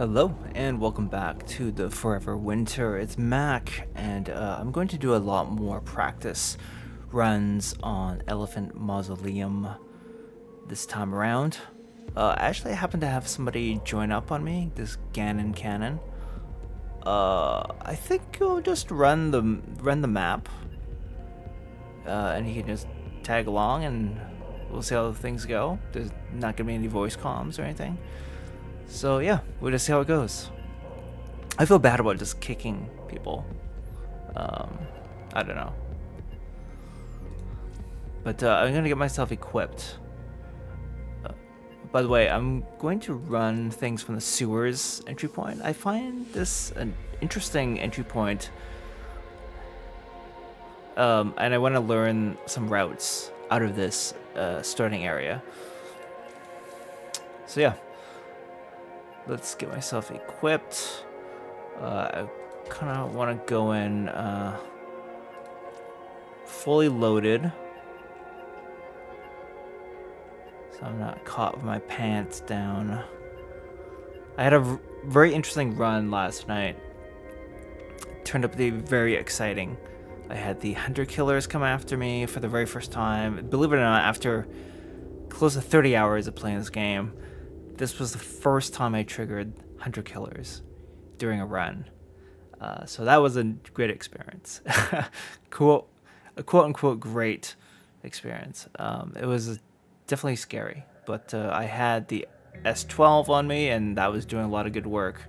Hello and welcome back to The Forever Winter. It's Mac, and I'm going to do a lot more practice runs on Elephant Mausoleum this time around. Actually, I happened to have somebody join up on me, this Ganon Cannon. I think I'll just run the map, and he can just tag along, and we'll see how things go. There's not gonna be any voice comms or anything. So yeah, we'll just see how it goes. I feel bad about just kicking people. I don't know. But I'm gonna get myself equipped. By the way, I'm going to run things from the sewers entry point. I find this an interesting entry point. And I want to learn some routes out of this starting area. So yeah. Let's get myself equipped. I kind of want to go in fully loaded, so I'm not caught with my pants down. I had a very interesting run last night. It turned up to be very exciting. I had the hunter killers come after me for the very first time. Believe it or not, after close to 30 hours of playing this game, this was the first time I triggered hunter killers during a run. So that was a great experience. Cool, a quote-unquote great experience. It was definitely scary, but I had the S12 on me, and that was doing a lot of good work.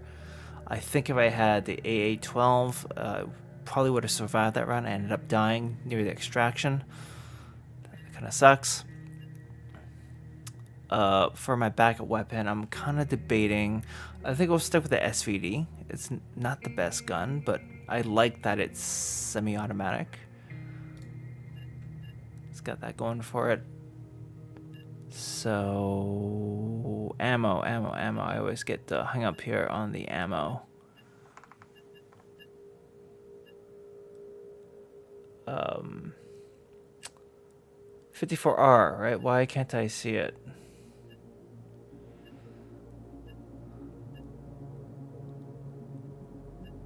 I think if I had the AA-12, probably would have survived that run. I ended up dying near the extraction. That kind of sucks. For my backup weapon, I'm kind of debating. I think I'll stick with the SVD. It's not the best gun, but I like that it's semi-automatic. It's got that going for it. So, ammo. I always get hung up here on the ammo. Um, 54R, right? Why can't I see it?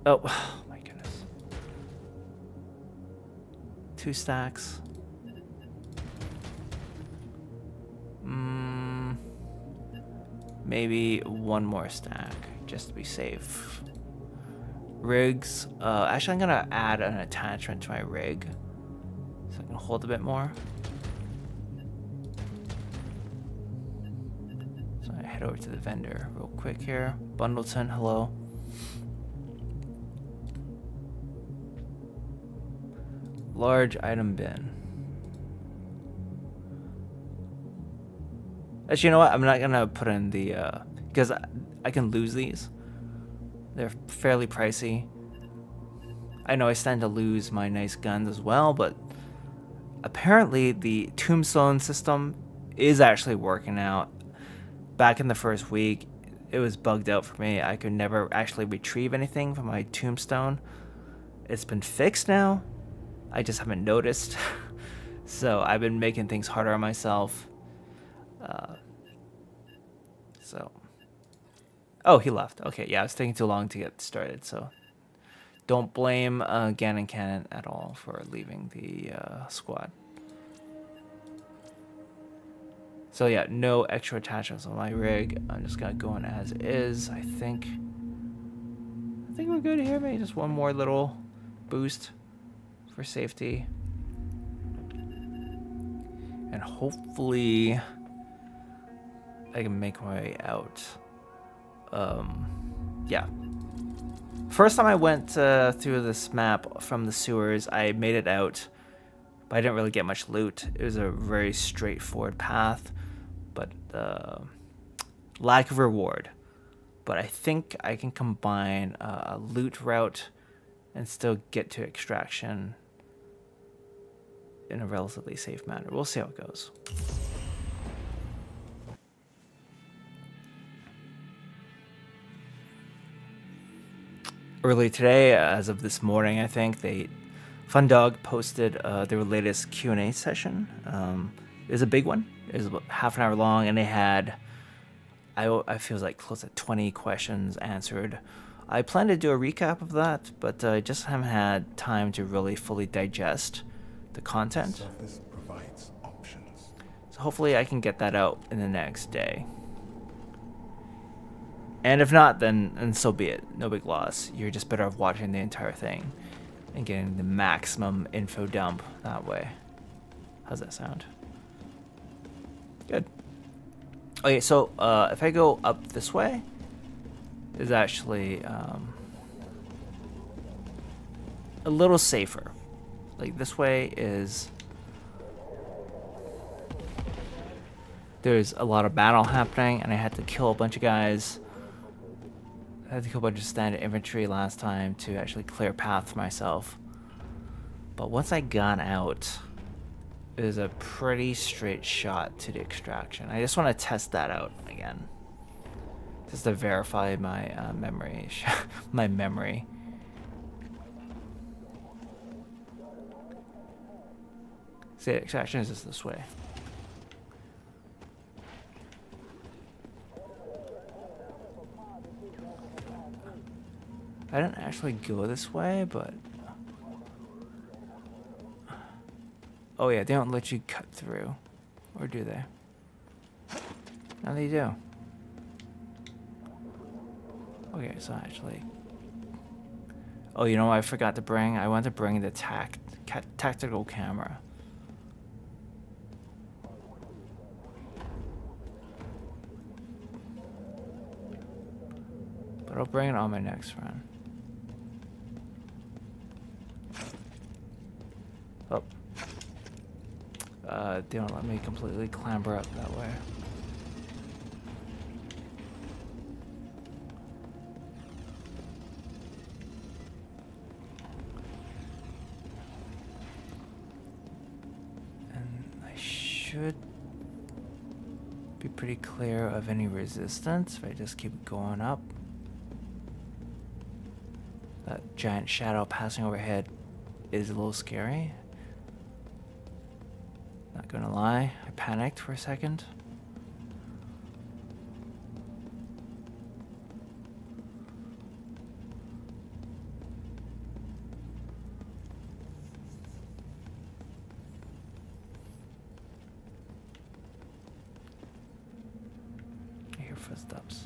Oh my goodness. 2 stacks. Maybe 1 more stack, just to be safe. Rigs. Actually, I'm gonna add an attachment to my rig, so I can hold a bit more. So I head over to the vendor real quick here. Bundleton, hello. Large item bin. Actually, you know what? I'm not gonna put in the because I can lose these. They're fairly pricey. I know I stand to lose my nice guns as well, but apparently the tombstone system is actually working out. Back in the first week, it was bugged out for me. I could never actually retrieve anything from my tombstone. It's been fixed now. I just haven't noticed. So I've been making things harder on myself. Oh, he left. Okay, yeah, I was taking too long to get started, so don't blame Ganon Cannon at all for leaving the squad. So yeah, no extra attachments on my rig. I'm just gonna go in as is, I think. I think we're good here, maybe just 1 more little boost for safety, and hopefully I can make my way out. Yeah, first time I went through this map from the sewers, I made it out, but I didn't really get much loot. It was a very straightforward path, but lack of reward. But I think I can combine a loot route and still get to extraction in a relatively safe manner. We'll see how it goes. Early today, as of this morning, I think, Fun Dog posted their latest Q&A session. It was a big one. It was about half an hour long, and they had I feel like close to 20 questions answered. I plan to do a recap of that, but I just haven't had time to really fully digest the content. Surface provides options. So hopefully I can get that out in the next day. And if not, then so be it. No big loss. You're just better off watching the entire thing and getting the maximum info dump that way. How's that sound? Good. Okay, so if I go up this way, is actually a little safer. Like this way is, there's a lot of battle happening and I had to kill a bunch of guys. I had to kill a bunch of standard infantry last time to actually clear a path for myself. But once I got out, it was a pretty straight shot to the extraction. I just want to test that out again. Just to verify my memory. My memory. See, the extraction is just this way. I didn't actually go this way, but... Oh yeah, they don't let you cut through. Or do they? No, they do. Okay, so actually... Oh, you know what I forgot to bring? I wanted to bring the tactical camera. But I'll bring it on my next run. Oh. They don't let me completely clamber up that way. And I should be pretty clear of any resistance if I just keep going up. That giant shadow passing overhead is a little scary. Not gonna lie, I panicked for a second. I hear footsteps.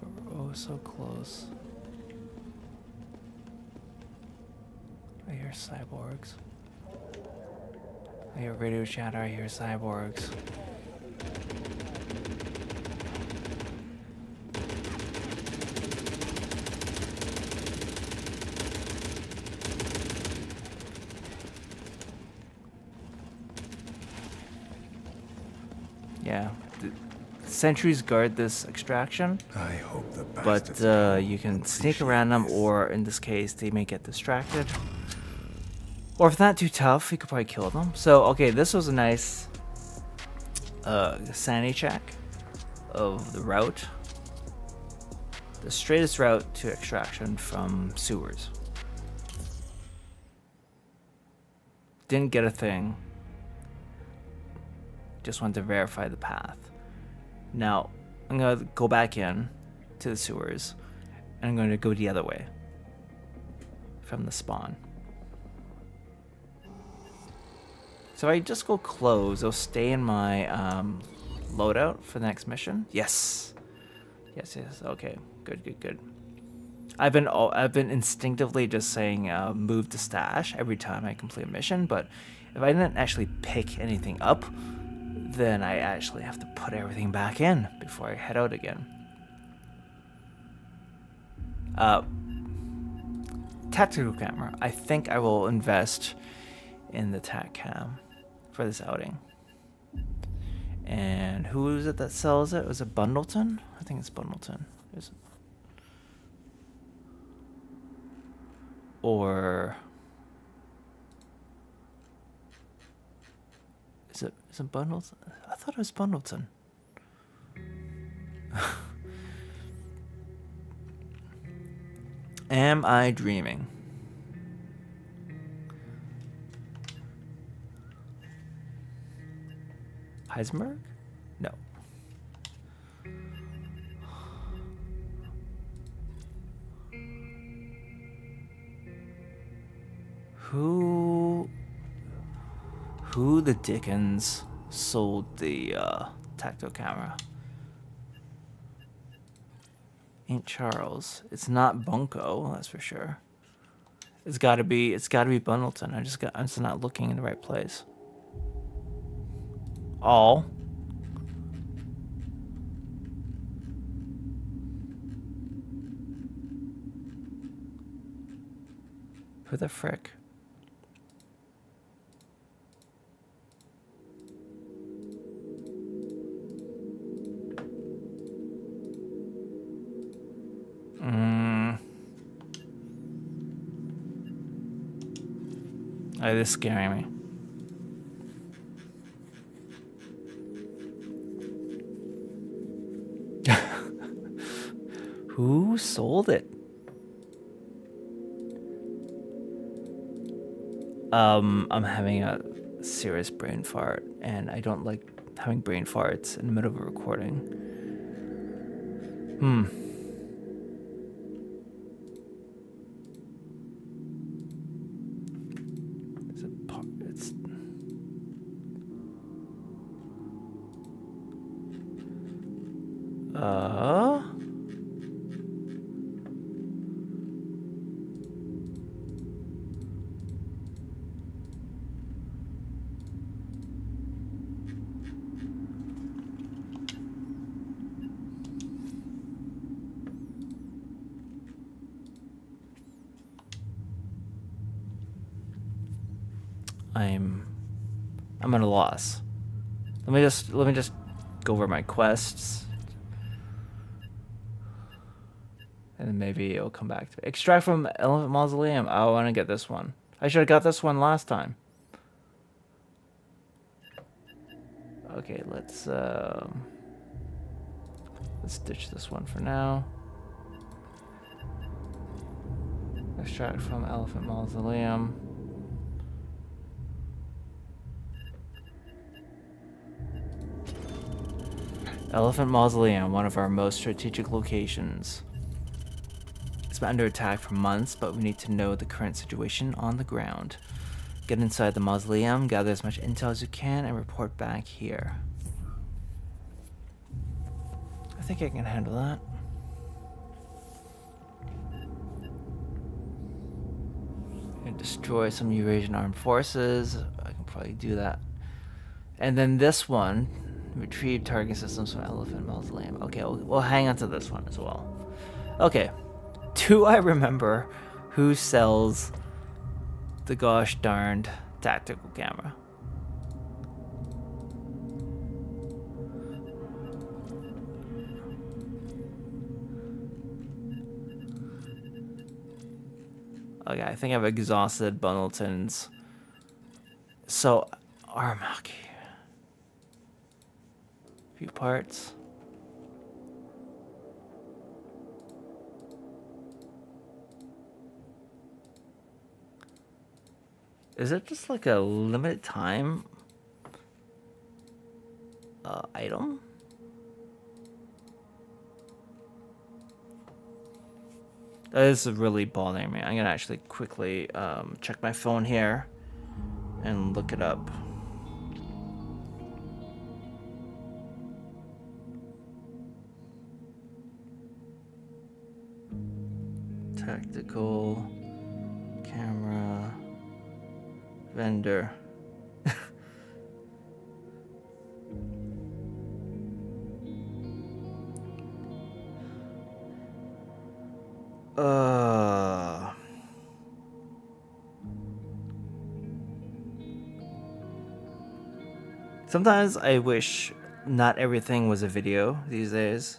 But we're oh so close. I hear cyborgs. I hear radio chatter, I hear cyborgs. Yeah, the sentries guard this extraction, I hope the but you can sneak around them, or in this case, they may get distracted. Or if not too tough, you could probably kill them. So, okay, this was a nice sanity check of the route. The straightest route to extraction from sewers. Didn't get a thing. Just wanted to verify the path. Now, I'm going to go back in to the sewers. And I'm going to go the other way from the spawn. So I just go close, I'll stay in my loadout for the next mission. Yes. Yes, yes, okay. Good, good, good. I've been instinctively just saying move to stash every time I complete a mission, but if I didn't actually pick anything up, then I actually have to put everything back in before I head out again. Tactical camera. I think I will invest in the Tac Cam for this outing. And who is it that sells it? Was it Bundleton? I think it's Bundleton. Is it? Or is it Bundleton? I thought it was Bundleton. Am I dreaming? Heisenberg? No. Who the dickens sold the tactile camera? Ain't Charles. It's not Bunko, that's for sure. It's gotta be Bundleton. I'm just not looking in the right place. All. Who the frick? Oh, this is scaring me. Who sold it? I'm having a serious brain fart, and I don't like having brain farts in the middle of a recording. I'm at a loss. Let me just go over my quests, and then maybe it'll come back to me. Extract from Elephant Mausoleum. I want to get this one. I should have got this one last time. Okay, let's ditch this one for now. Extract from Elephant Mausoleum. Elephant Mausoleum, one of our most strategic locations. It's been under attack for months, but we need to know the current situation on the ground. Get inside the mausoleum, gather as much intel as you can, and report back here. I think I can handle that. And destroy some Eurasian armed forces. I can probably do that. And then this one. Retrieve target systems from Elephant Mausoleum. Okay, we'll hang on to this one as well. Okay. Do I remember who sells the gosh darned tactical camera? Okay, I think I've exhausted Bundleton's. So, Armaki. Few parts. Is it just like a limited time item? That is really bothering me. I'm gonna actually quickly check my phone here and look it up. Tactical camera vendor. Sometimes I wish not everything was a video these days.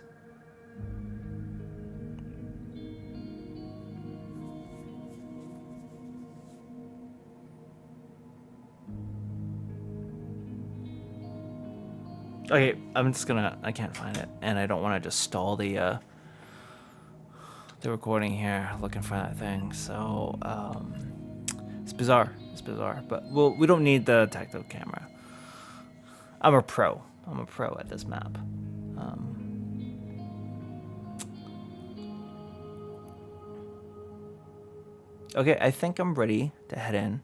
Okay, I can't find it, and I don't want to just stall the recording here looking for that thing, so, it's bizarre, but, well, we don't need the tactile camera. I'm a pro at this map. Okay, I think I'm ready to head in.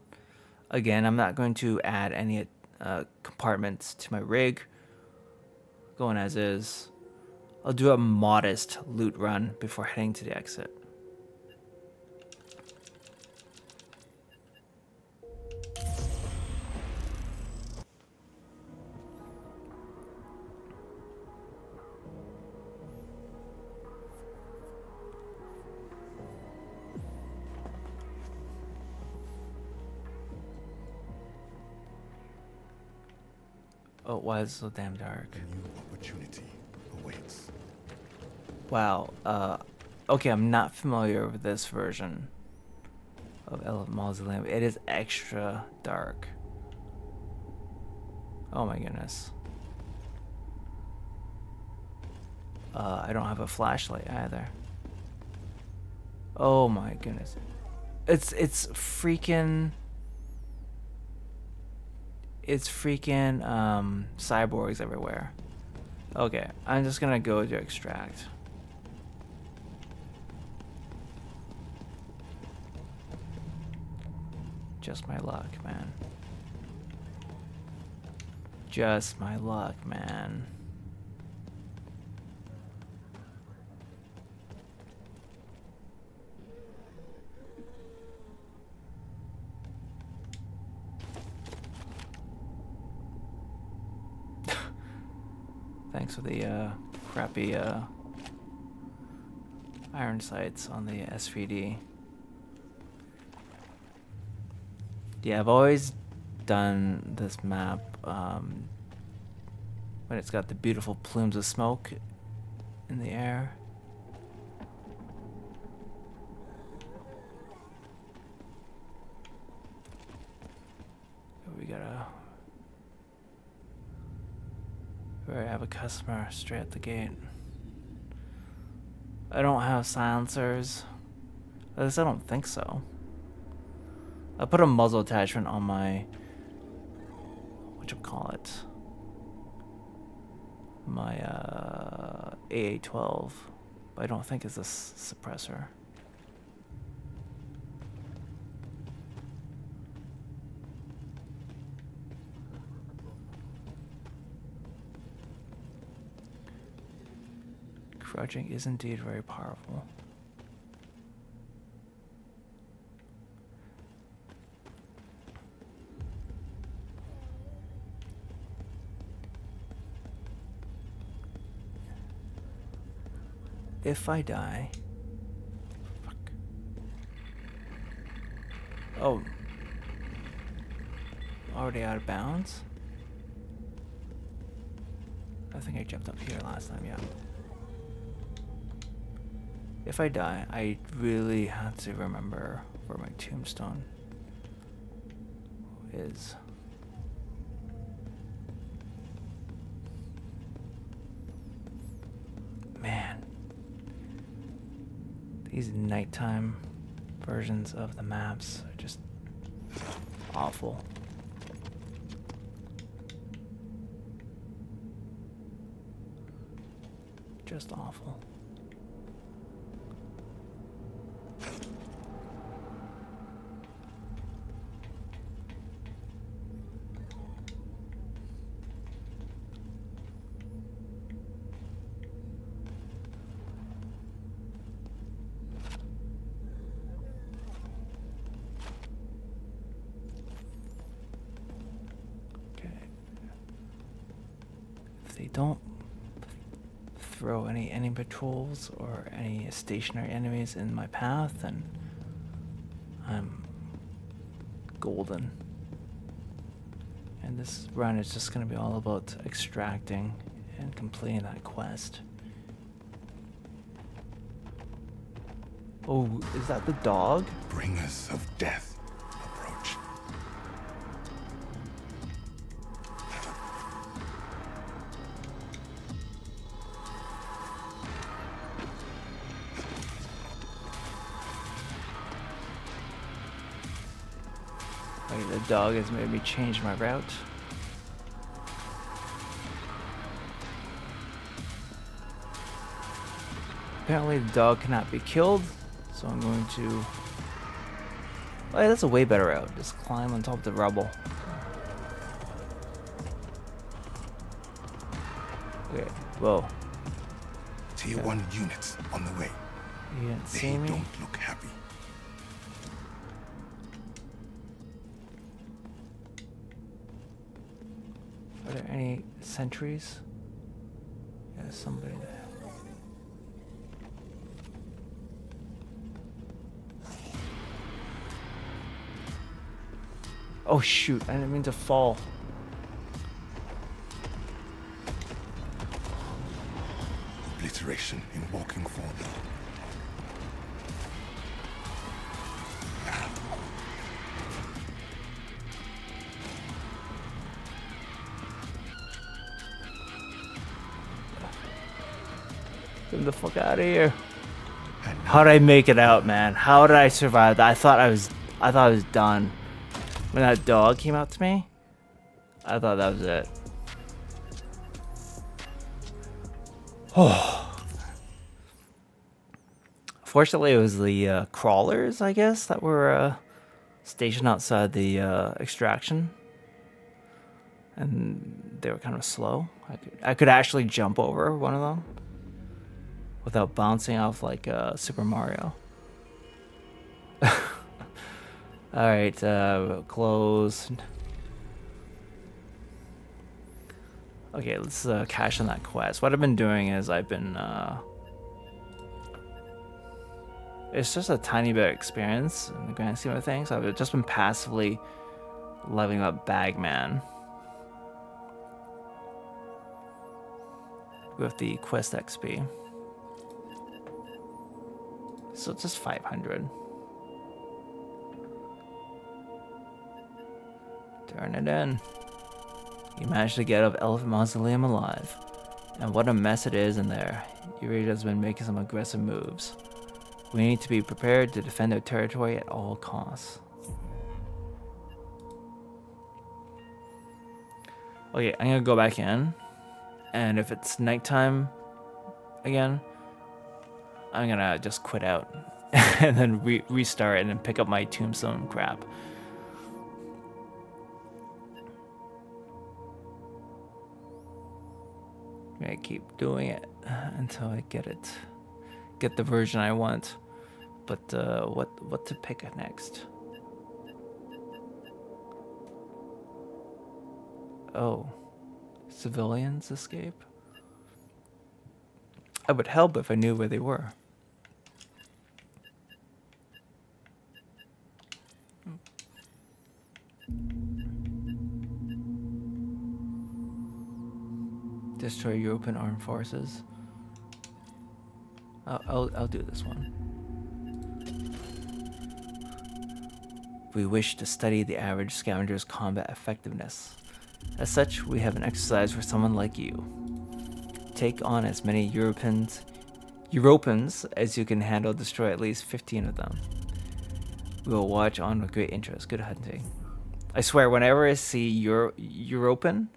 Again, I'm not going to add any compartments to my rig. Going as is. I'll do a modest loot run before heading to the exit. Oh, why is it so damn dark? A new opportunity awaits. Wow. Okay, I'm not familiar with this version of Elephant Mausoleum. It is extra dark. Oh my goodness. I don't have a flashlight either. Oh my goodness. It's freaking. It's freaking cyborgs everywhere. Okay, I'm just gonna go to extract. Just my luck, man. Just my luck, man. Thanks for the crappy iron sights on the SVD. Yeah, I've always done this map when it's got the beautiful plumes of smoke in the air. We gotta... We have a customer straight at the gate. I don't have silencers. At least I don't think so. I put a muzzle attachment on my... whatchamacallit? My AA-12. But I don't think it's a suppressor. Crouching is indeed very powerful. If I die... Fuck. Oh. Already out of bounds? I think I jumped up here last time, yeah. If I die, I really have to remember where my tombstone is. Man. These nighttime versions of the maps are just awful. Just awful. Don't throw any enemy patrols or any stationary enemies in my path, and I'm golden. And this run is just going to be all about extracting and completing that quest. Oh, is that the dog? Bringers of death. The dog has made me change my route. Apparently the dog cannot be killed, so I'm going to Oh, yeah, that's a way better route. Just climb on top of the rubble. Okay, whoa. T1 units on the way. You didn't see me? They don't look happy. Are there any sentries? Yeah, there's somebody there. Oh shoot, I didn't mean to fall. Obliteration in walking form. Get the fuck out of here. How'd I make it out, man? How did I survive that? I thought I was done. When that dog came up to me, I thought that was it. Oh. Fortunately, it was the crawlers, I guess, that were stationed outside the extraction. And they were kind of slow. I could actually jump over one of them without bouncing off like Super Mario. Alright, close. Okay, let's cash on that quest. What I've been doing is I've been, it's just a tiny bit of experience in the grand scheme of things. I've just been passively leveling up Bagman with the quest XP. So it's just 500. Turn it in. You managed to get out of Elephant Mausoleum alive. And what a mess it is in there. Europa's been making some aggressive moves. We need to be prepared to defend their territory at all costs. Okay, I'm gonna go back in. And if it's nighttime again, I'm gonna just quit out. And then restart and then pick up my tombstone crap. I keep doing it until I get the version I want. But what to pick next? Oh, civilians escape? I would help if I knew where they were. Destroy European armed forces. I'll do this one. We wish to study the average scavenger's combat effectiveness. As such, we have an exercise for someone like you. Take on as many Europans as you can handle. Destroy at least 15 of them. We will watch on with great interest. Good hunting. I swear, whenever I see Europan,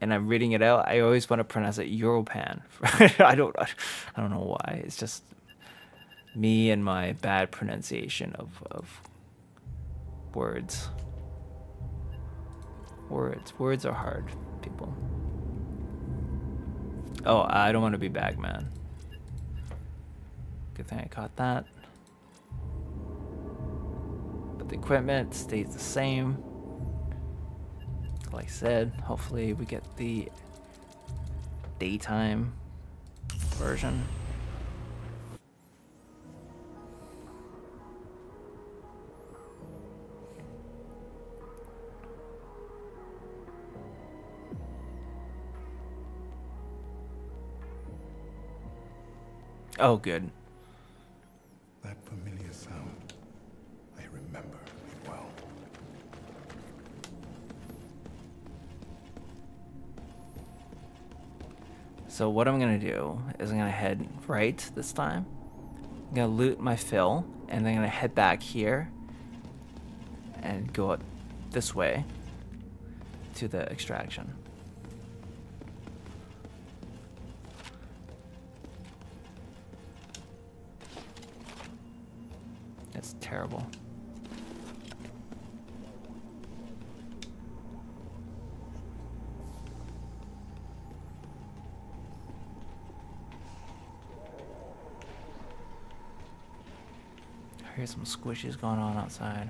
and I'm reading it out, I always want to pronounce it Europan. I don't know why. It's just me and my bad pronunciation of words. Words are hard, people. Oh, I don't want to be Bagman. Good thing I caught that. But the equipment stays the same. Like I said, hopefully we get the daytime version. Oh, good. That familiar sound, I remember. So what I'm gonna do is I'm gonna head right this time. I'm gonna loot my fill, and then I'm gonna head back here and go up this way to the extraction. That's terrible. hear some squishes going on outside.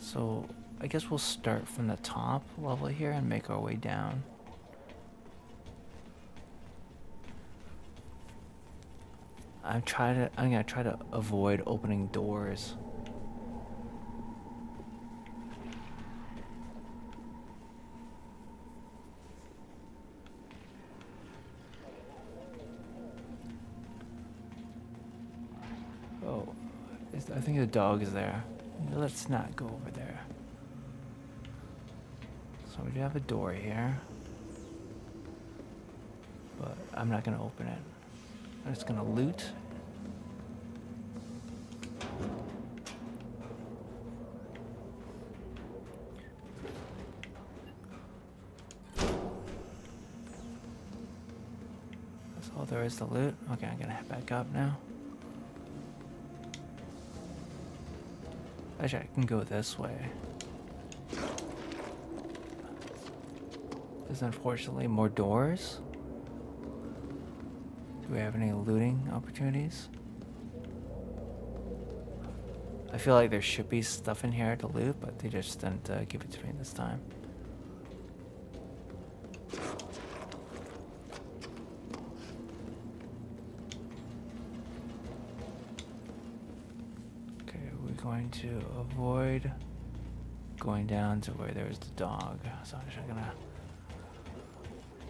So I guess we'll start from the top level here and make our way down. I'm gonna try to avoid opening doors. Oh, I think the dog is there. Let's not go over there. So we do have a door here, but I'm not gonna open it. I'm just gonna loot. That's all there is to loot. Okay, I'm gonna head back up now. Actually, I can go this way. There's unfortunately more doors. Do we have any looting opportunities? I feel like there should be stuff in here to loot, but they just didn't give it to me this time. Okay, we're going to avoid going down to where there was the dog, so I'm just gonna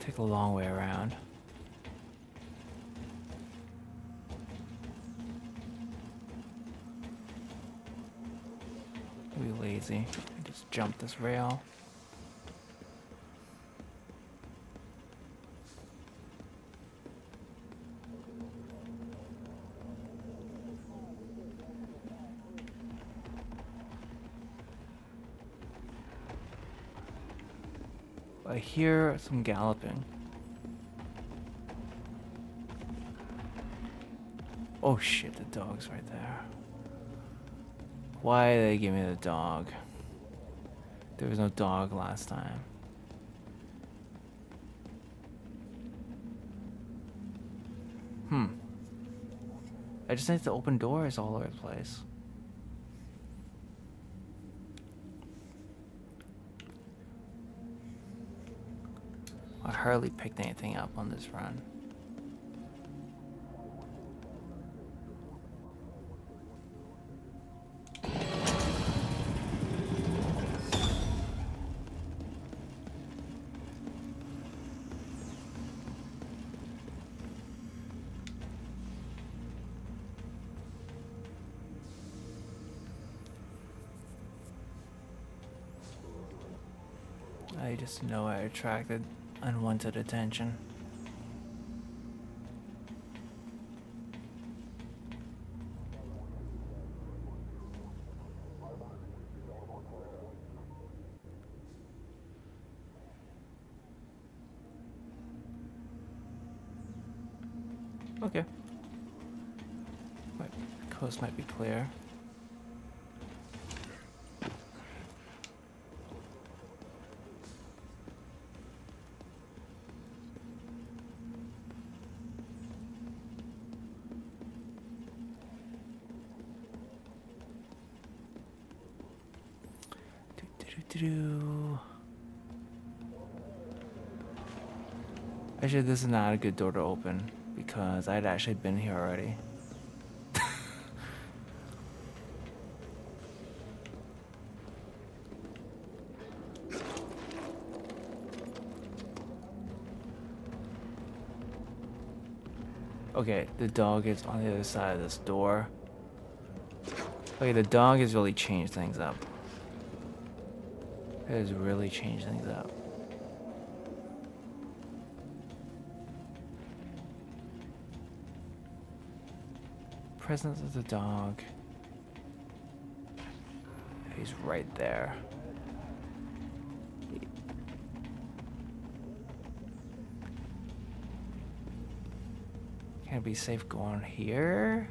take a long way around. Lazy. I just jump this rail. I hear some galloping. Oh shit, the dog's right there. Why did they give me the dog? There was no dog last time. I just need to open doors all over the place. I hardly picked anything up on this run. I just know I attracted unwanted attention. Okay. Wait, the coast might be clear. Actually, this is not a good door to open because I'd actually been here already. Okay, the dog is on the other side of this door. Okay, the dog has really changed things up. It has really changed things up. Presence of the dog. He's right there. Can't be safe going here.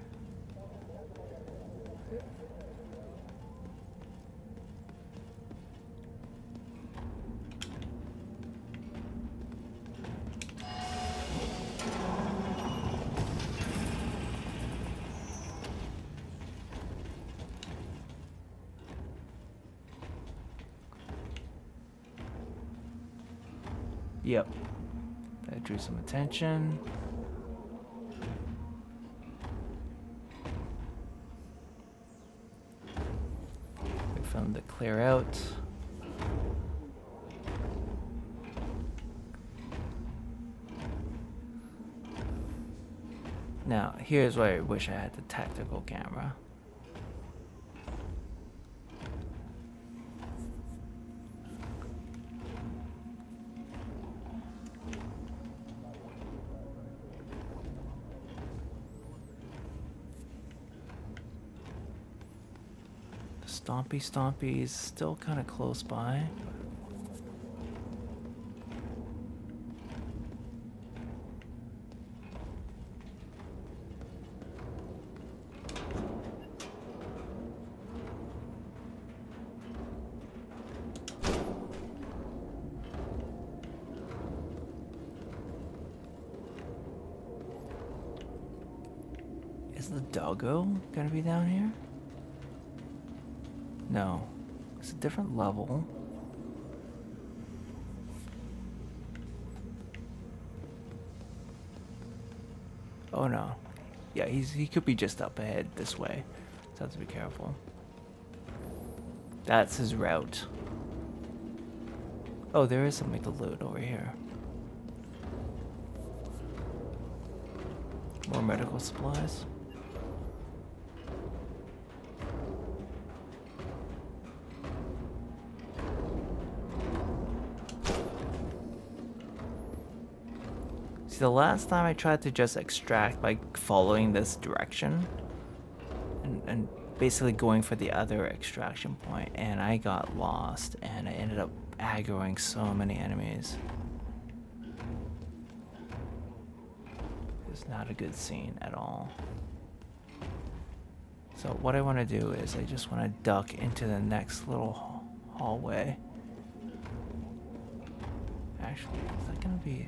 Yep. That drew some attention. Wait for them to clear out. Now, here's where I wish I had the tactical camera. The stompy is still kind of close by. Gonna be down here? No. It's a different level. Oh no. Yeah, he could be just up ahead this way. So I have to be careful. That's his route. Oh, there is something to loot over here. More medical supplies. The last time I tried to just extract by following this direction and basically going for the other extraction point, and I got lost and I ended up aggroing so many enemies. It's not a good scene at all. So what I want to do is I just want to duck into the next little hallway. Actually, is that going to be...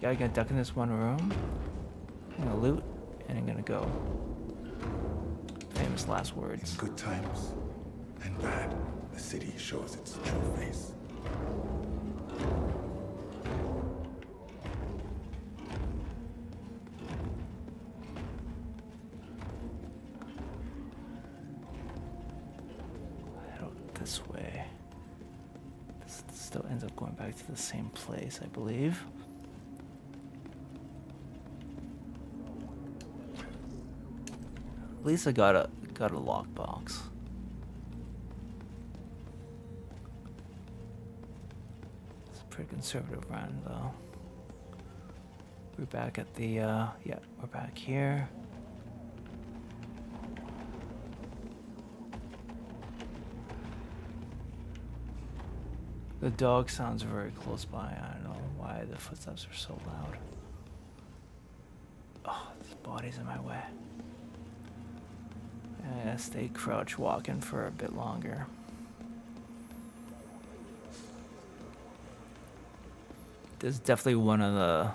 Yeah, I'm gonna duck in this one room. I'm gonna loot, and I'm gonna go. Famous last words. In good times and bad, the city shows its true face. Head out this way. This still ends up going back to the same place, I believe. At least I got a lockbox. It's a pretty conservative run though. We're back at the yeah, we're back here. The dog sounds very close by. I don't know why the footsteps are so loud. Oh, this body's in my way. I'm gonna stay crouch walking for a bit longer. This is definitely one of the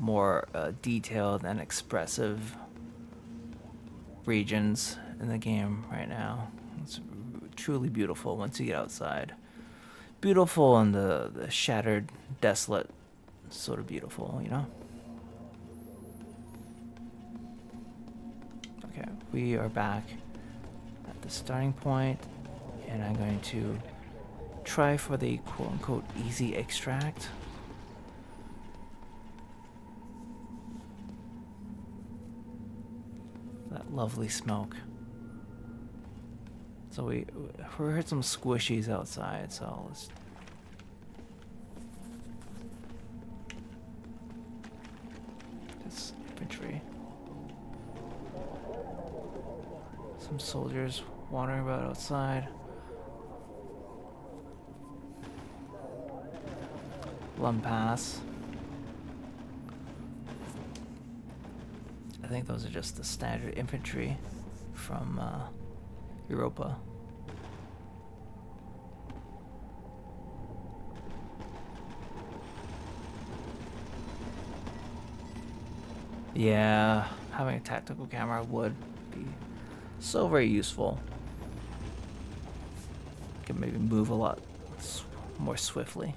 more detailed and expressive regions in the game right now. It's truly beautiful once you get outside. Beautiful and the shattered, desolate, sort of beautiful, you know? We are back at the starting point, and I'm going to try for the quote-unquote easy extract. That lovely smoke. So we heard some squishies outside, so let's... This infantry. Some soldiers wandering about outside. Lum pass. I think those are just the standard infantry from Europa. Yeah, having a tactical camera would be so very useful. can maybe move a lot more swiftly.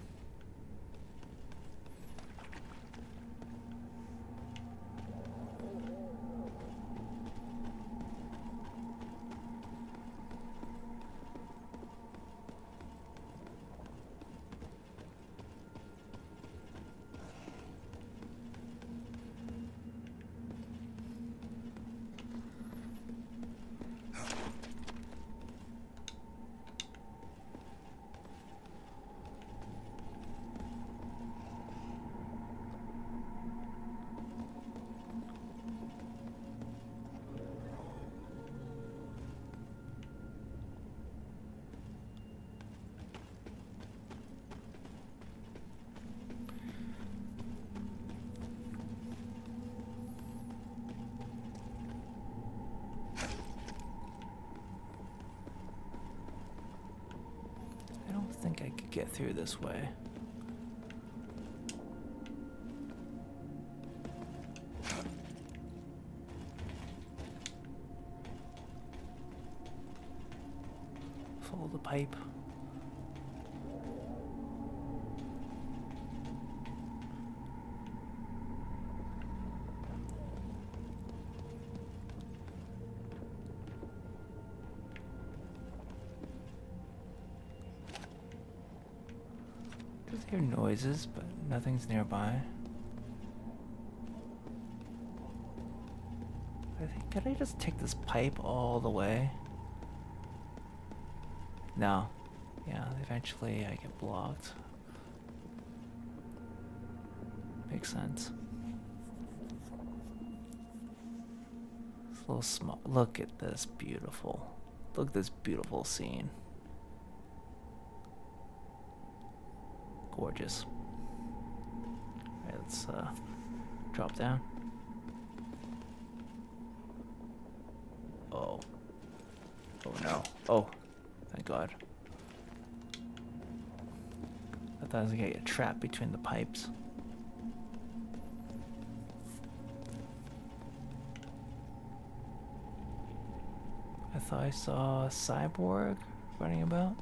Get through this way. Follow the pipe. I hear noises, but nothing's nearby. I think, could I just take this pipe all the way? No. Yeah, eventually I get blocked. Makes sense. It's a little small. Look at this beautiful. Look at this beautiful scene. Gorgeous. Alright, let's drop down. Oh. Oh no. Oh. Thank God. I thought I was gonna get trapped between the pipes. I thought I saw a cyborg running about.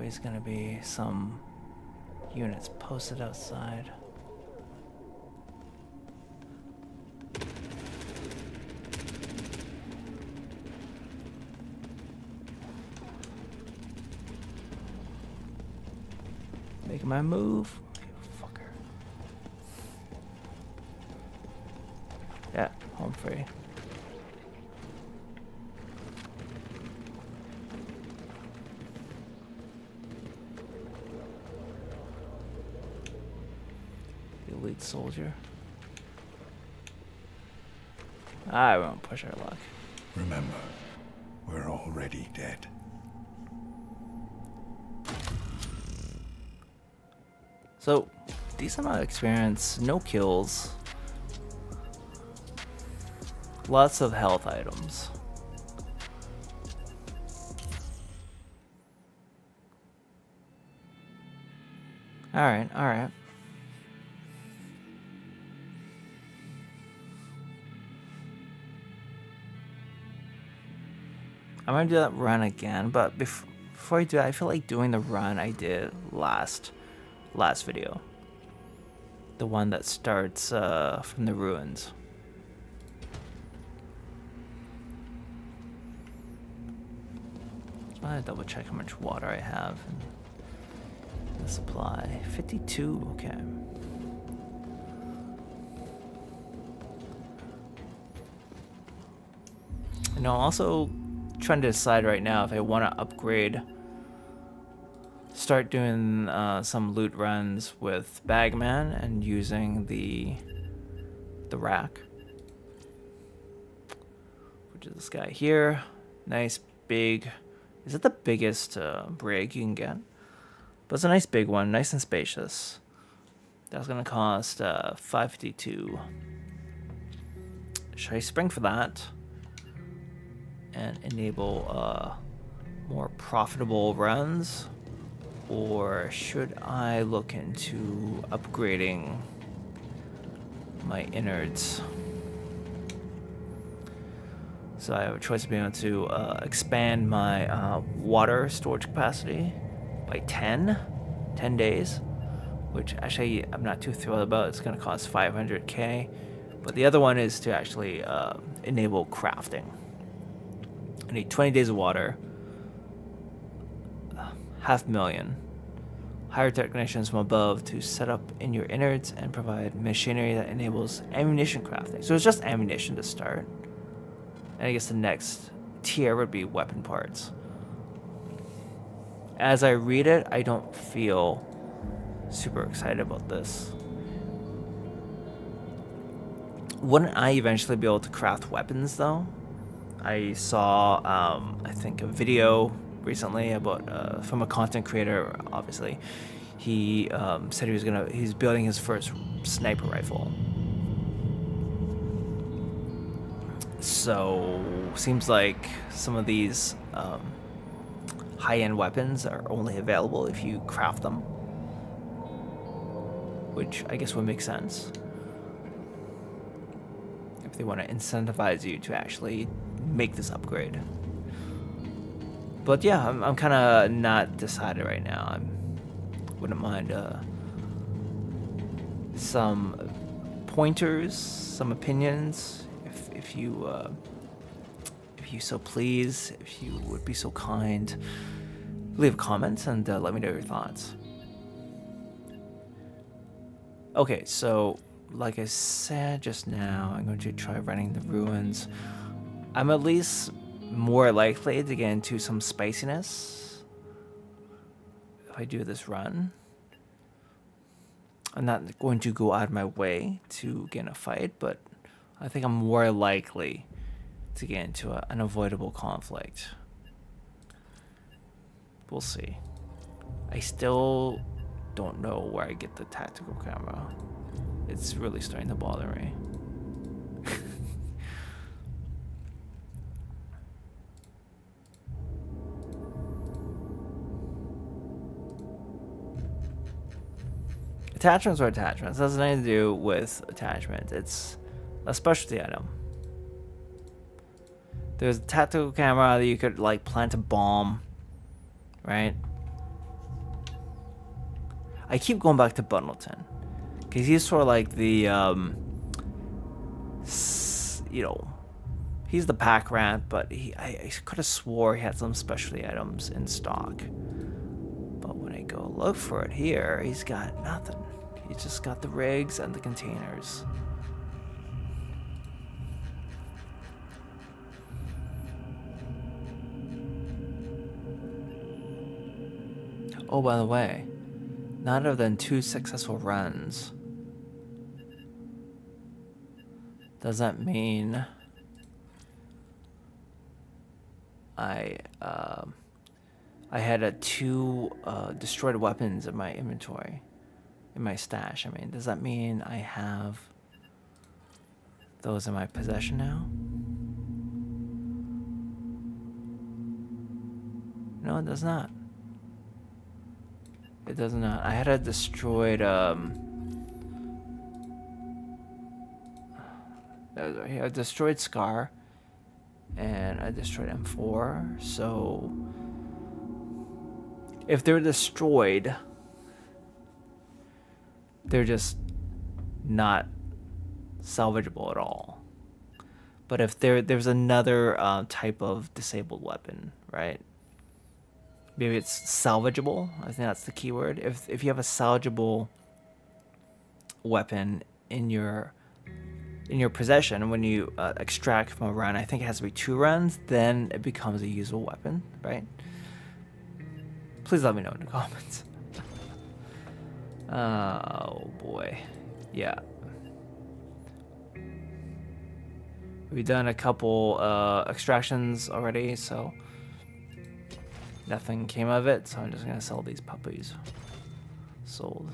There's gonna be some units posted outside. Make my move. You fucker. Yeah, home free. Soldier. I won't push our luck. Remember, we're already dead. So, decent amount of experience, no kills, lots of health items. Alright, alright. I'm gonna do that run again, but before I do that, I feel like doing the run I did last video. The one that starts from the ruins. I'm gonna double check how much water I have in the supply. 52, okay. And I'll also trying to decide right now if I want to upgrade, start doing some loot runs with Bagman and using the rack, which is this guy here. Nice big, is it the biggest brig you can get? But it's a nice big one, nice and spacious. That's gonna cost $552. Should I spring for that? and enable more profitable runs? Or should I look into upgrading my innards? So I have a choice of being able to expand my water storage capacity by 10 days, which actually I'm not too thrilled about. It's going to cost 500k. But the other one is to actually enable crafting. I need 20 days of water, 500,000. Higher technicians from above to set up in your innards and provide machinery that enables ammunition crafting. So it's just ammunition to start. And I guess the next tier would be weapon parts. As I read it, I don't feel super excited about this. Wouldn't I eventually be able to craft weapons though? I saw, I think, a video recently about from a content creator. Obviously, he said he's building his first sniper rifle. So seems like some of these high-end weapons are only available if you craft them, which I guess would make sense if they want to incentivize you to actually make this upgrade. But yeah, I'm kind of not decided right now. I wouldn't mind some pointers, some opinions. If you so please, if you would be so kind, leave comments and let me know your thoughts. Okay, so like I said just now, I'm going to try running the ruins. I'm at least more likely to get into some spiciness if I do this run. I'm not going to go out of my way to get in a fight, but I think I'm more likely to get into an avoidable conflict. We'll see. I still don't know where I get the tactical camera. It's really starting to bother me. Attachments are attachments. It has nothing to do with attachment. It's a specialty item. There's a tactical camera that you could like plant a bomb, right? I keep going back to Bundleton because he's sort of like the, you know, he's the pack rat, but I could have swore he had some specialty items in stock. But when I go look for it here, he's got nothing. He's just got the rigs and the containers. Oh, by the way, not other than 2 successful runs. Does that mean I had a 2 destroyed weapons in my inventory, in my stash? I mean, does that mean I have those in my possession now? No, it does not. It does not. I had a destroyed, a destroyed Scar and a destroyed M4, so if they're destroyed, they're just not salvageable at all. But if there's another type of disabled weapon, right? Maybe it's salvageable. I think that's the key word. If you have a salvageable weapon in your possession, when you extract from a run, I think it has to be 2 runs, then it becomes a usable weapon, right? Please let me know in the comments. Oh boy, yeah. We've done a couple extractions already, so. Nothing came of it, so I'm just gonna sell these puppies. Sold.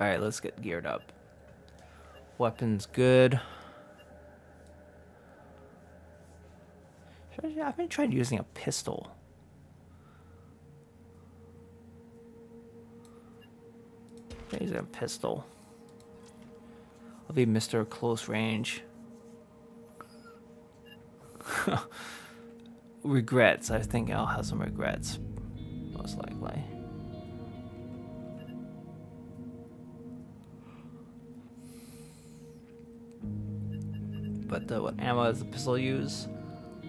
Alright, let's get geared up. Weapons good. I've been trying using a pistol. Using a pistol. I'll be Mr. Close Range. Regrets. I think I'll have some regrets. Most likely. But what ammo does the pistol use?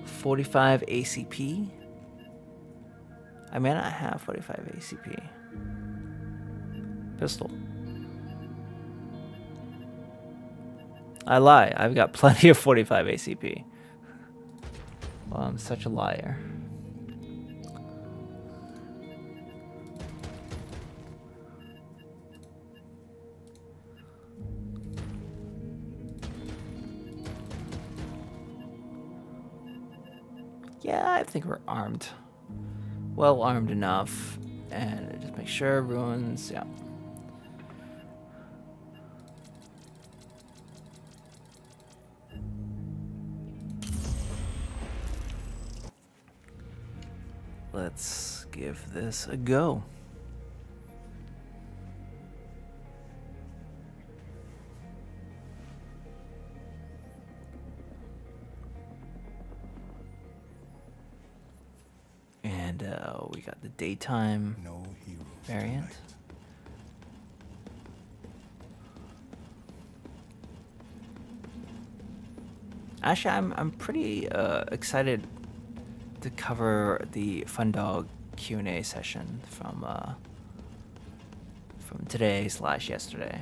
45 ACP? I may not have 45 ACP. Pistol. I lie. I've got plenty of 45 ACP. Well, I'm such a liar. Yeah, I think we're armed. Well armed enough. And just make sure everyone's, yeah. Let's give this a go. And we got the daytime variant. Tonight. Actually, I'm pretty excited to cover the Fun Dog Q&A session from today/yesterday.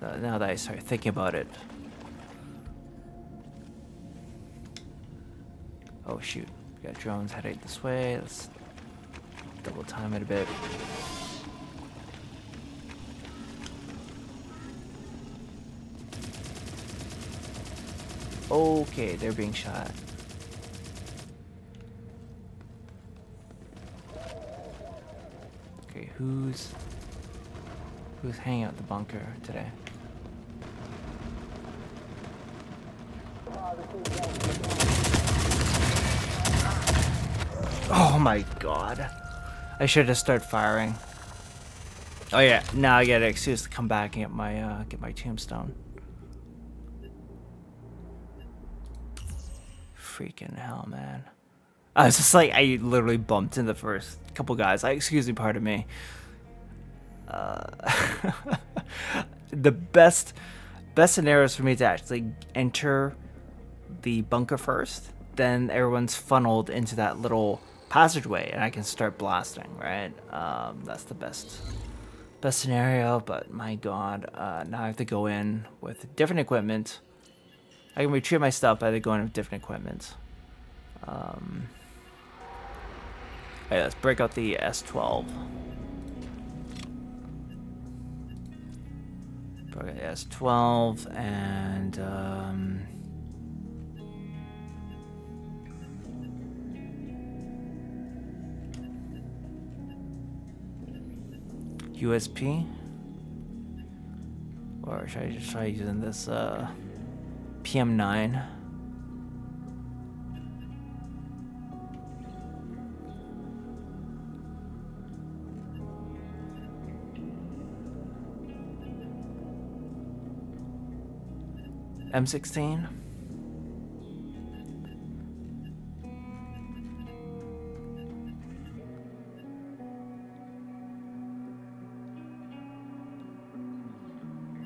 Now that I start thinking about it. Oh shoot, we got drones heading this way. Let's double time it a bit. Okay, they're being shot. Who's hanging out the bunker today? Oh my god. I should have started firing. Oh yeah, now I get an excuse to come back and get my tombstone. Freaking hell, man. I was just like, I literally bumped into the first couple guys. Excuse me, pardon me. The best scenario is for me to actually enter the bunker first. Then everyone's funneled into that little passageway, and I can start blasting. Right? That's the best scenario. But my god, now I have to go in with different equipment. I can retrieve my stuff by going with different equipment. All right, let's break out the S12. Break out the S12 and USP, or should I just try using this PM9? M16.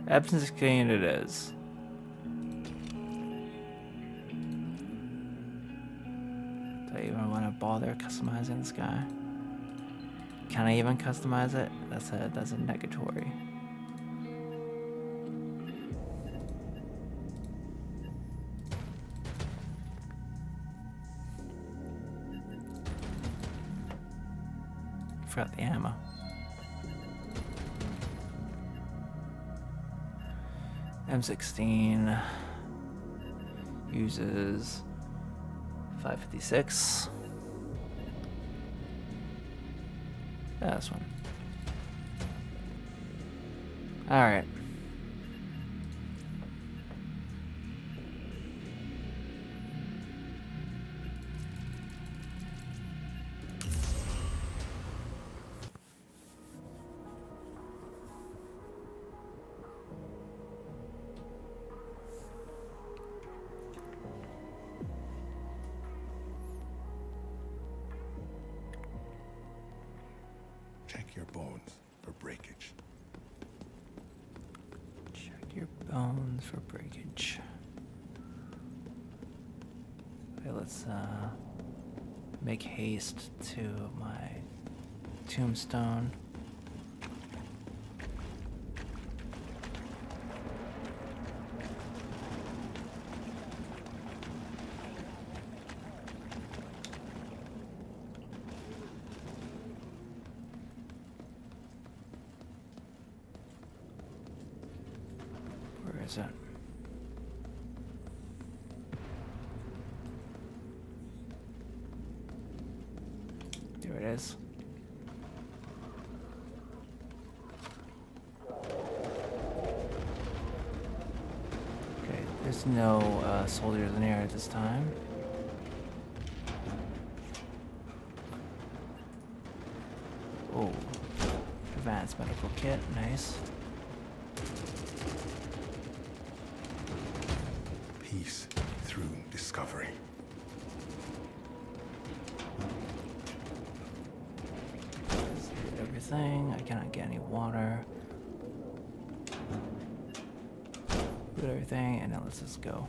M16 it is. Do I even want to bother customizing this guy? Can I even customize it? That's a negatory. Forgot the ammo. M16 uses 556. Yeah, this one. All right. bones for breakage. Okay, let's make haste to my tombstone. Soldiers in here at this time. Oh, advanced medical kit, nice. Peace through discovery. Let's get everything. I cannot get any water. Loot everything, and now let's just go.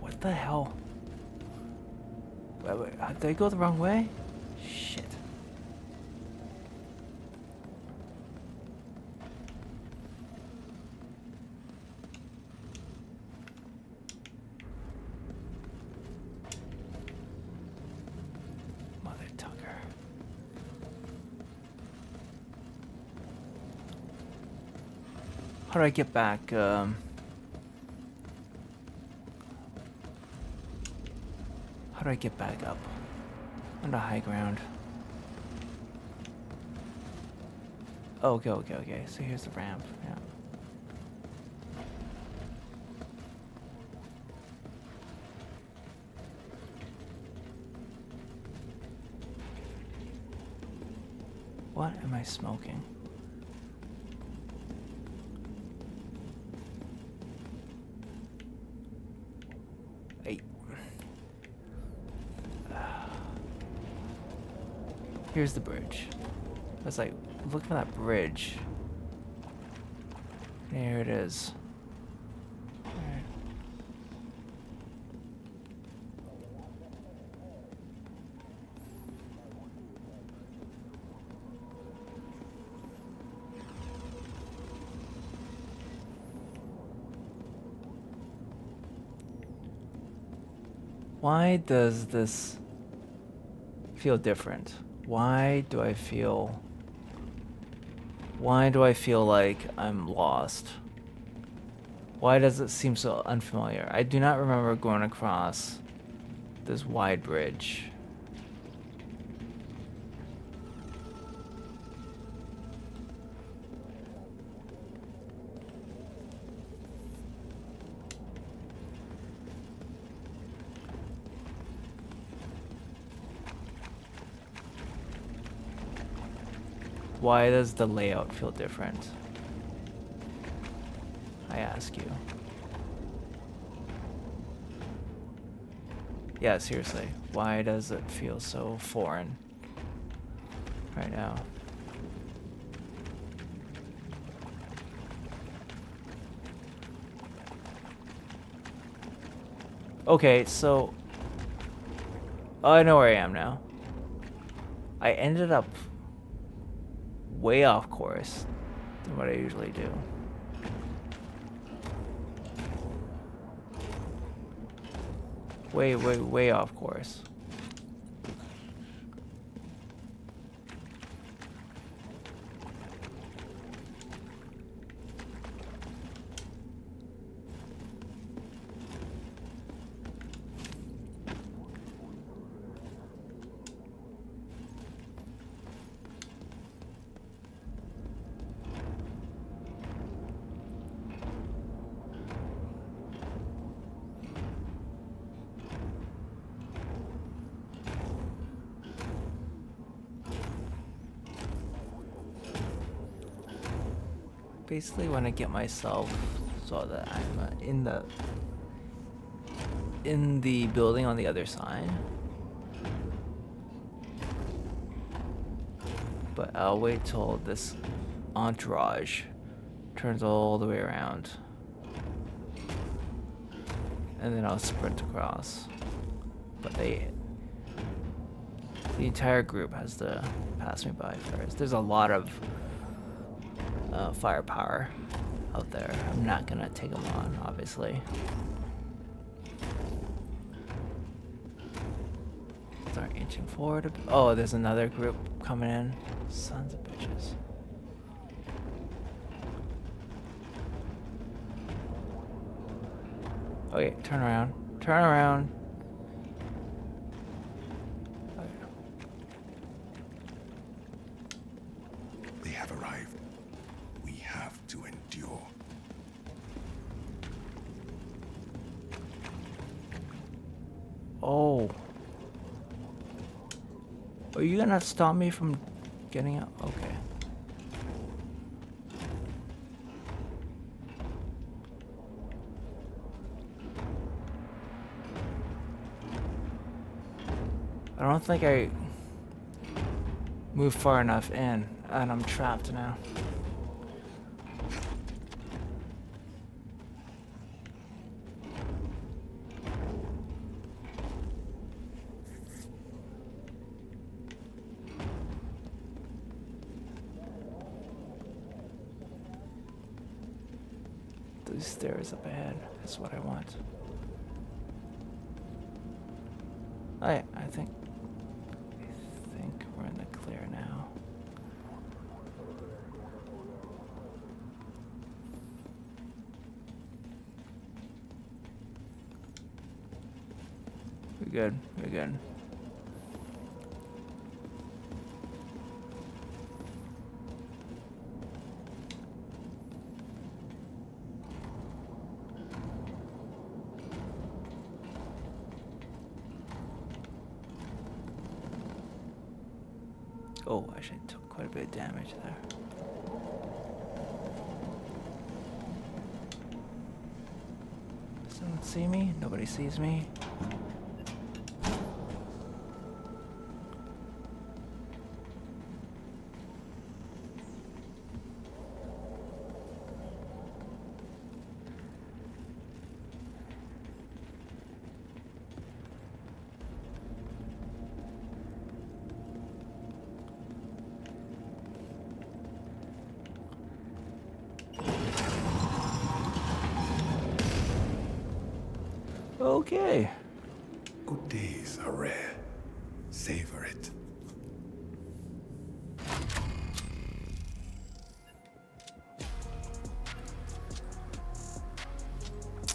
What the hell? Wait, did I go the wrong way? Shit. Mother Tucker. How do I get back? How do I get back up on the high ground? Oh, okay. So here's the ramp, yeah. What am I smoking? Here's the bridge. I was like, look for that bridge. There it is. All right. Why does this feel different? Why do I feel like I'm lost? Why does it seem so unfamiliar? I do not remember going across this wide bridge. Why does the layout feel different? I ask you. Yeah, seriously. Why does it feel so foreign right now? Okay, so... oh, I know where I am now. I ended up way off course than what I usually do. Way off course. basically want to get myself so that I'm in the building on the other side. But I'll wait till this entourage turns all the way around, and then I'll sprint across. But the entire group has to pass me by first. There's a lot of firepower out there. I'm not gonna take them on, obviously. Start inching forward. Oh, there's another group coming in. Sons of bitches. Okay, turn around. Turn around. They have arrived. We have to endure. Oh. Are you gonna stop me from getting out? Okay. I don't think I moved far enough in, and I'm trapped now. These stairs up ahead, that's what I want. Alright, I think we're in the clear now. We're good, we're good. Oh, actually I took quite a bit of damage there. Does someone see me? Nobody sees me. Okay. Good days are rare. Savor it.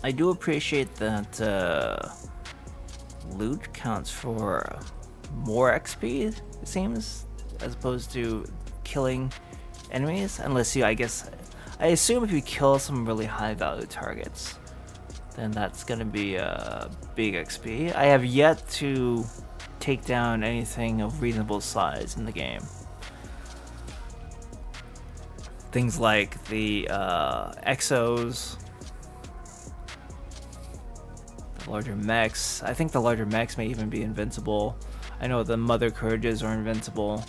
I do appreciate that loot counts for more XP, it seems, as opposed to killing enemies. Unless you, I guess, I assume if you kill some really high value targets, then that's gonna be a big XP. I have yet to take down anything of reasonable size in the game. Things like the exos, the larger mechs. I think the larger mechs may even be invincible. I know the mother courages are invincible.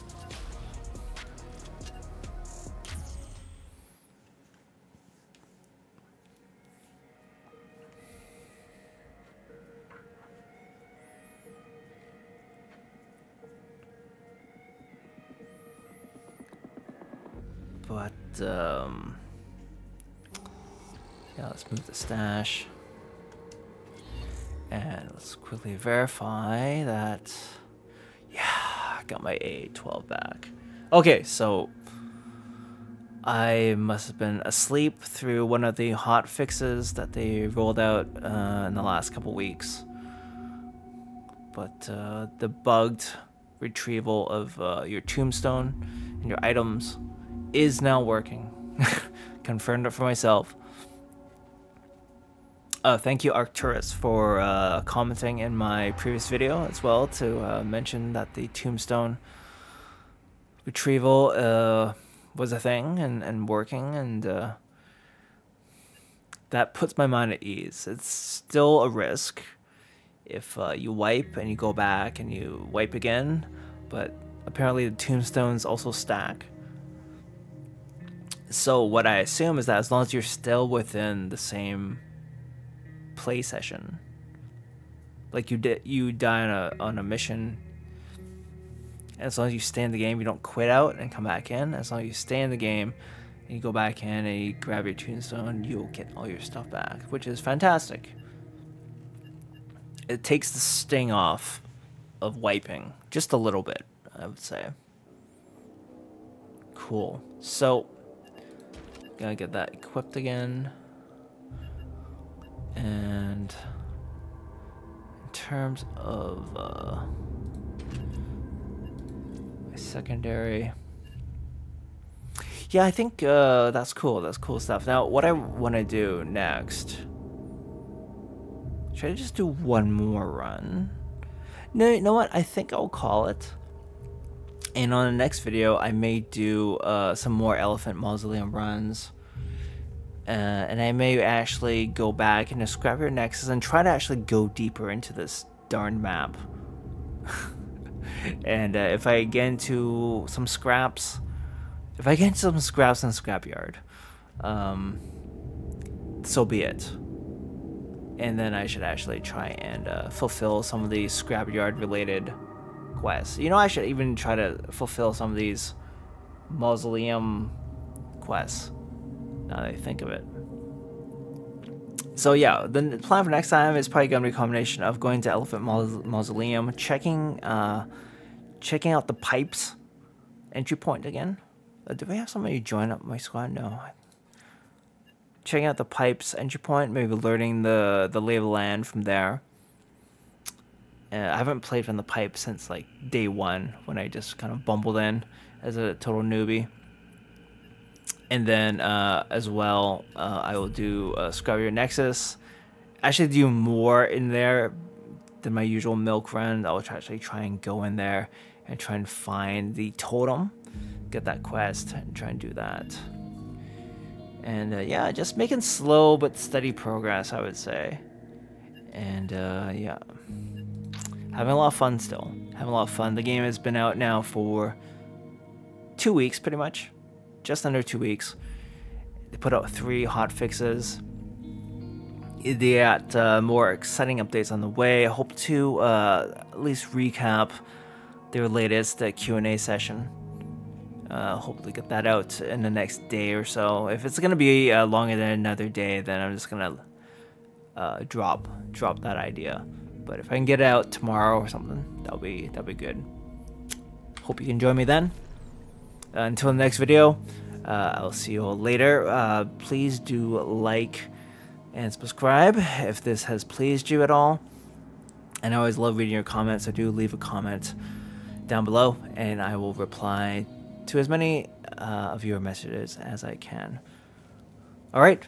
But, yeah, let's move the stash. And let's quickly verify that, yeah, I got my AA-12 back. Okay, so I must have been asleep through one of the hot fixes that they rolled out in the last couple weeks. But the bugged retrieval of your tombstone and your items is now working. Confirmed it for myself. Thank you, Arcturus, for commenting in my previous video as well to mention that the tombstone retrieval was a thing and working, and that puts my mind at ease. It's still a risk if you wipe and you go back and you wipe again, but apparently the tombstones also stack. So what I assume is that as long as you're still within the same play session, like you die on a mission, and as long as you stay in the game, you don't quit out and come back in. As long as you stay in the game and you go back in and you grab your tombstone, you'll get all your stuff back, which is fantastic. It takes the sting off of wiping just a little bit, I would say. Cool. So, gotta get that equipped again. And in terms of my secondary, yeah, I think that's cool. That's cool stuff. Now, what I want to do next. Should I just do one more run? No, you know what? I think I'll call it. And on the next video, I may do some more Elephant Mausoleum runs. And I may actually go back into Scrapyard Nexus and try to actually go deeper into this darn map. And if I get into some scraps... If I get into some scraps in Scrapyard, so be it. And then I should actually try and fulfill some of these Scrapyard related quests. You know, I should even try to fulfill some of these mausoleum quests, now that I think of it. So yeah, the plan for next time is probably going to be a combination of going to Elephant Mausoleum, checking out the pipes entry point again. Do we have somebody join up my squad? No. Checking out the pipes entry point, maybe learning the lay of the land from there. I haven't played from the pipe since like day 1 when I just kind of bumbled in as a total newbie. And then as well, I will do Scrapyard Nexus. I should do more in there than my usual milk run. I'll actually try and go in there and try and find the totem, get that quest, and try and do that. And yeah, just making slow but steady progress, I would say. And yeah, having a lot of fun still. Having a lot of fun. The game has been out now for 2 weeks, pretty much. Just under 2 weeks. They put out 3 hot fixes. They got more exciting updates on the way. I hope to at least recap their latest Q&A session. Hopefully get that out in the next day or so. If it's gonna be longer than another day, then I'm just gonna drop that idea. But if I can get it out tomorrow or something, that'll be good. Hope you can join me then. Until the next video, I'll see you all later. Please do like and subscribe if this has pleased you at all. And I always love reading your comments, so do leave a comment down below, and I will reply to as many of your messages as I can. All right,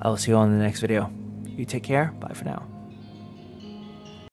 I will see you all in the next video. You take care. Bye for now.